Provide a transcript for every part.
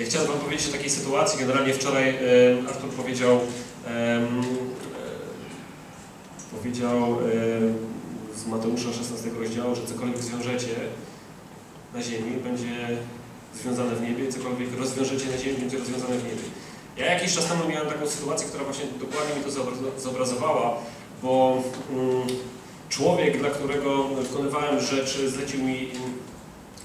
Ja chciałem wam powiedzieć o takiej sytuacji. Generalnie wczoraj Artur powiedział z Mateusza XVI rozdziału, że cokolwiek zwiążecie na ziemi, będzie związane w niebie, cokolwiek rozwiążecie na ziemi, będzie rozwiązane w niebie. Ja jakiś czas temu miałem taką sytuację, która właśnie dokładnie mi to zobrazowała, bo człowiek, dla którego wykonywałem rzeczy, zlecił mi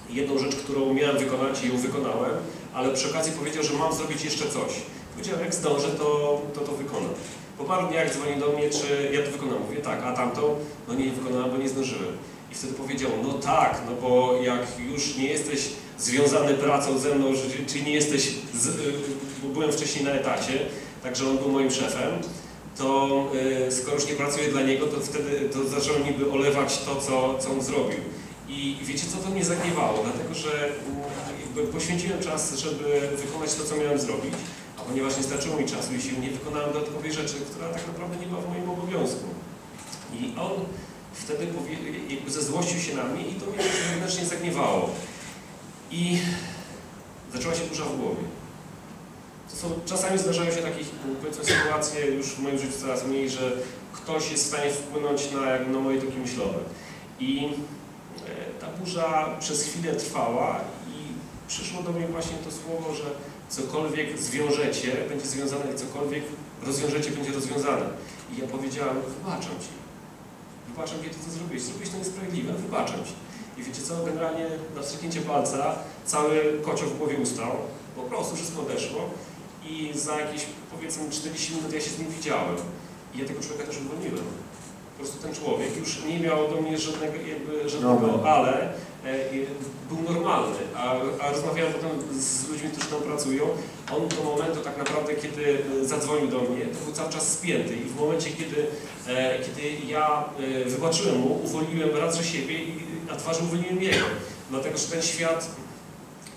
jedną rzecz, którą miałem wykonać i ją wykonałem, ale przy okazji powiedział, że mam zrobić jeszcze coś. Powiedziałem, jak zdążę, to wykonam. Po paru dniach dzwoni do mnie, czy ja to wykonam. Mówię, tak, a tamtą? No nie wykonałem, bo nie zdążyłem. I wtedy powiedział, no tak, no bo jak już nie jesteś związany pracą ze mną, czyli nie jesteś, bo byłem wcześniej na etacie, także on był moim szefem, to skoro już nie pracuję dla niego, to wtedy to zacząłem niby olewać to, co on zrobił. I wiecie co, to mnie zagniewało, dlatego że poświęciłem czas, żeby wykonać to, co miałem zrobić, a ponieważ nie starczyło mi czasu i sił, nie wykonałem dodatkowej rzeczy, która tak naprawdę nie była w moim obowiązku. I on wtedy jakby zezłościł się na mnie i to mnie wewnętrznie zagniewało. I zaczęła się burza w głowie. Czasami zdarzają się takie, powiedzmy, sytuacje już w moim życiu coraz mniej, że ktoś jest w stanie wpłynąć na moje toki myślowe. I ta burza przez chwilę trwała i przyszło do mnie właśnie to słowo, że cokolwiek zwiążecie, będzie związane, i cokolwiek rozwiążecie, będzie rozwiązane. I ja powiedziałem, wybaczam ci. Wybaczam ci to, co zrobiłeś. Zrobiłeś to niesprawiedliwe, wybaczam ci. I wiecie co, generalnie na wstrzyknięcie palca cały kocioł w głowie ustał. Po prostu wszystko odeszło. I za jakieś, powiedzmy, 40 minut ja się z nim widziałem. I ja tego człowieka też uwolniłem. Po prostu ten człowiek już nie miał do mnie żadnego ale, był normalny. A rozmawiałem potem z ludźmi, którzy tam pracują. On do momentu tak naprawdę, kiedy zadzwonił do mnie, to był cały czas spięty. I w momencie, kiedy ja wybaczyłem mu, uwolniłem raz, że siebie, i na twarzy uwolniłem jego. Dlatego, że ten świat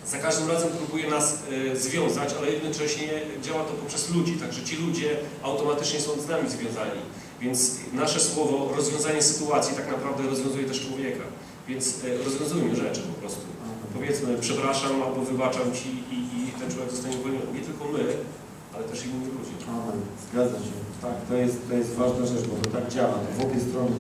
za każdym razem próbuje nas związać, ale jednocześnie działa to poprzez ludzi, także ci ludzie automatycznie są z nami związani. Więc nasze słowo, rozwiązanie sytuacji, tak naprawdę rozwiązuje też człowieka. Więc rozwiązujmy rzeczy po prostu. Powiedzmy, przepraszam albo wybaczam ci i ten człowiek zostanie uwolniony. Nie tylko my, ale też inni ludzie. Zgadzam się. Tak, to jest ważna rzecz, bo to tak działa. W obie strony.